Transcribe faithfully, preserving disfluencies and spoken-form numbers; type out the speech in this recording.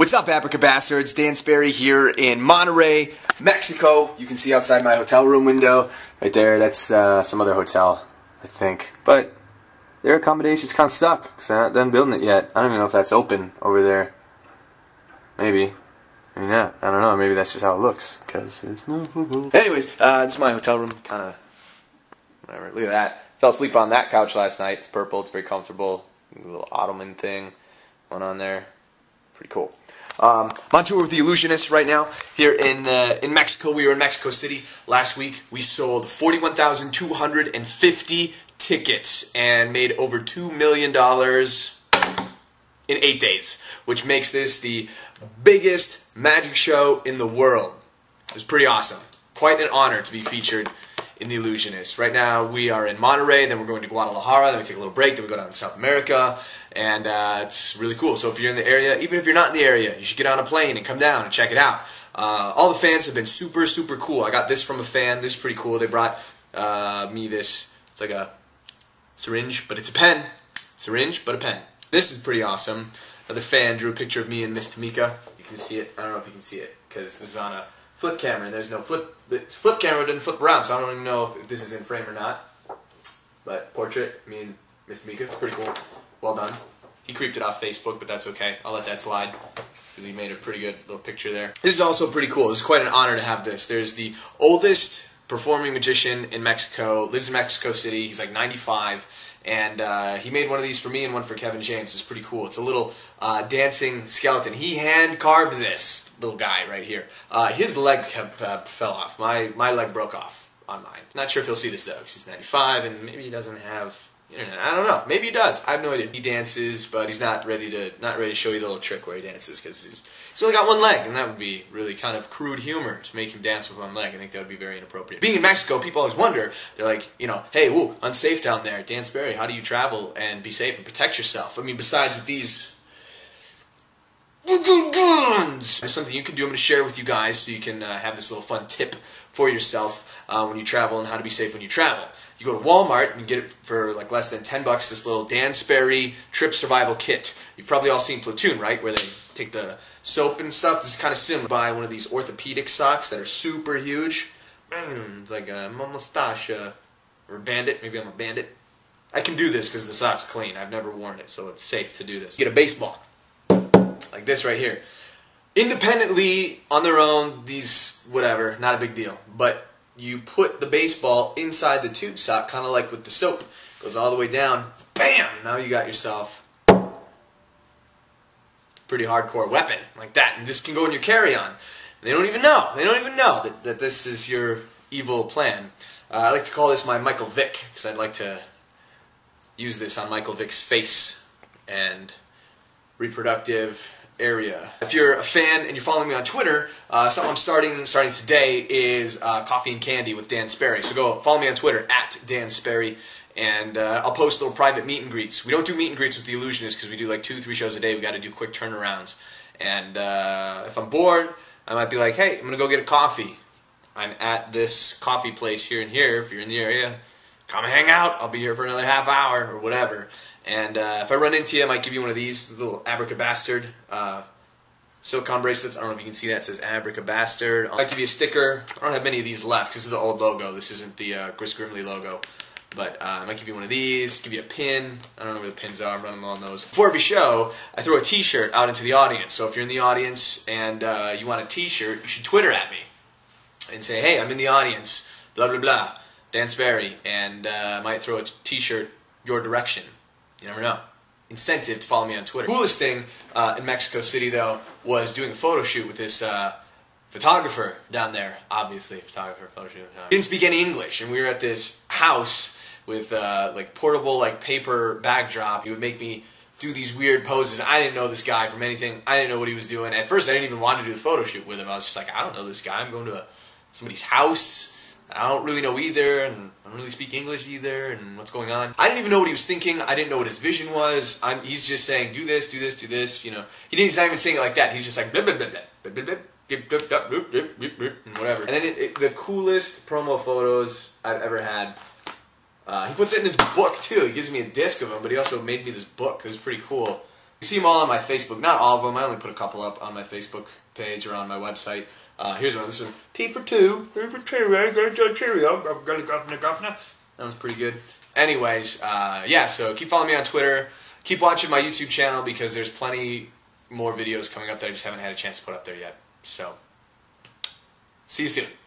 What's up, Abracabastards? Dan Sperry here in Monterey, Mexico. You can see outside my hotel room window right there. That's uh, some other hotel, I think. But their accommodation's kind of stuck because I'm not done building it yet. I don't even know if that's open over there. Maybe. Maybe not. I don't know. Maybe that's just how it looks. Cause it's anyways, uh, it's my hotel room. Kind of. Whatever. Look at that. Fell asleep on that couch last night. It's purple. It's very comfortable. A little ottoman thing went on there. Pretty cool. Um, I'm on tour with the Illusionists right now here in uh, in Mexico. We were in Mexico City last week. We sold forty-one thousand two hundred fifty tickets and made over two million dollars in eight days, which makes this the biggest magic show in the world. It was pretty awesome. Quite an honor to be featured in the Illusionists. Right now we are in Monterey, then we're going to Guadalajara, then we take a little break, then we go down to South America. And uh, it's really cool. So if you're in the area, even if you're not in the area, you should get on a plane and come down and check it out. Uh, all the fans have been super, super cool. I got this from a fan. This is pretty cool. They brought uh, me this. It's like a syringe, but it's a pen. Syringe, but a pen. This is pretty awesome. Another fan drew a picture of me and Miss Tamika. You can see it. I don't know if you can see it because this is on a flip camera and there's no flip. The flip camera doesn't flip around, so I don't even know if this is in frame or not. But portrait, me and Miss Tamika. It's pretty cool. Well done. He creeped it off Facebook, but that's okay. I'll let that slide because he made a pretty good little picture there. This is also pretty cool. It's quite an honor to have this. There's the oldest performing magician in Mexico, lives in Mexico City. He's like ninety-five, and uh, he made one of these for me and one for Kevin James. It's pretty cool. It's a little uh, dancing skeleton. He hand-carved this little guy right here. Uh, his leg kept, uh, fell off. My, my leg broke off on mine. Not sure if he'll see this, though, because he's ninety-five, and maybe he doesn't have internet. I don't know. Maybe he does. I have no idea. He dances, but he's not ready to not ready to show you the little trick where he dances because he's, he's only got one leg, and that would be really kind of crude humor to make him dance with one leg. I think that would be very inappropriate. Being in Mexico, people always wonder. They're like, you know, hey, ooh, unsafe down there. Dan Sperry, how do you travel and be safe and protect yourself? I mean, besides with these guns, there's something you can do. I'm going to share with you guys so you can uh, have this little fun tip for yourself uh, when you travel and how to be safe when you travel. You go to Walmart and you get it for like less than ten bucks, this little Dan Sperry Trip Survival Kit. You've probably all seen Platoon, right? Where they take the soap and stuff. This is kind of similar. Buy one of these orthopedic socks that are super huge. It's like a mustache or a bandit. Maybe I'm a bandit. I can do this because the sock's clean. I've never worn it, so it's safe to do this. You get a baseball. Like this right here. Independently, on their own, these, whatever, not a big deal. But you put the baseball inside the tube sock, kind of like with the soap. Goes all the way down. Bam! Now you got yourself pretty hardcore weapon like that. And this can go in your carry-on. They don't even know. They don't even know that, that this is your evil plan. Uh, I like to call this my Michael Vick, because I'd like to use this on Michael Vick's face and reproductive area. If you're a fan and you're following me on Twitter, uh, something I'm starting starting today is uh, Coffee and Candy with Dan Sperry. So go follow me on Twitter, at Dan Sperry, and uh, I'll post little private meet and greets. We don't do meet and greets with the Illusionists because we do like two, three shows a day. We got to do quick turnarounds. And uh, if I'm bored, I might be like, hey, I'm going to go get a coffee. I'm at this coffee place here and here. If you're in the area, come hang out. I'll be here for another half hour or whatever. And uh, if I run into you, I might give you one of these little Abracabastard uh, silicone bracelets. I don't know if you can see that. It says Abracabastard. I might give you a sticker. I don't have many of these left because this is the old logo. This isn't the uh, Chris Grimley logo. But uh, I might give you one of these, give you a pin. I don't know where the pins are. I'm running on those. Before every show, I throw a T-shirt out into the audience. So if you're in the audience and uh, you want a T-shirt, you should Twitter at me and say, hey, I'm in the audience, blah, blah, blah, Dan Sperry, and uh, I might throw a T-shirt your direction. You never know. Incentive to follow me on Twitter. Coolest thing uh, in Mexico City, though, was doing a photo shoot with this uh, photographer down there. Obviously, photographer, photo shoot. Photographer. Didn't speak any English, and we were at this house with uh, like portable, like paper backdrop. He would make me do these weird poses. I didn't know this guy from anything. I didn't know what he was doing. At first, I didn't even want to do the photo shoot with him. I was just like, I don't know this guy. I'm going to a, somebody's house. I don't really know either, and I don't really speak English either, and what's going on. I didn't even know what he was thinking. I didn't know what his vision was. I'm, he's just saying, do this, do this, do this, you know. He didn't, he's not even saying it like that. He's just like, blah, blah, blah, blah, blah, blah, and whatever. And then it, it, the coolest promo photos I've ever had. Uh, he puts it in this book, too. He gives me a disc of them, but he also made me this book. It was pretty cool. You see them all on my Facebook. Not all of them. I only put a couple up on my Facebook page or on my website. Uh, here's one. This was T for two. T for Cheerio. Cheerio. Governor, governor, governor. That was pretty good. Anyways, uh, yeah, so keep following me on Twitter. Keep watching my YouTube channel because there's plenty more videos coming up that I just haven't had a chance to put up there yet. So, see you soon.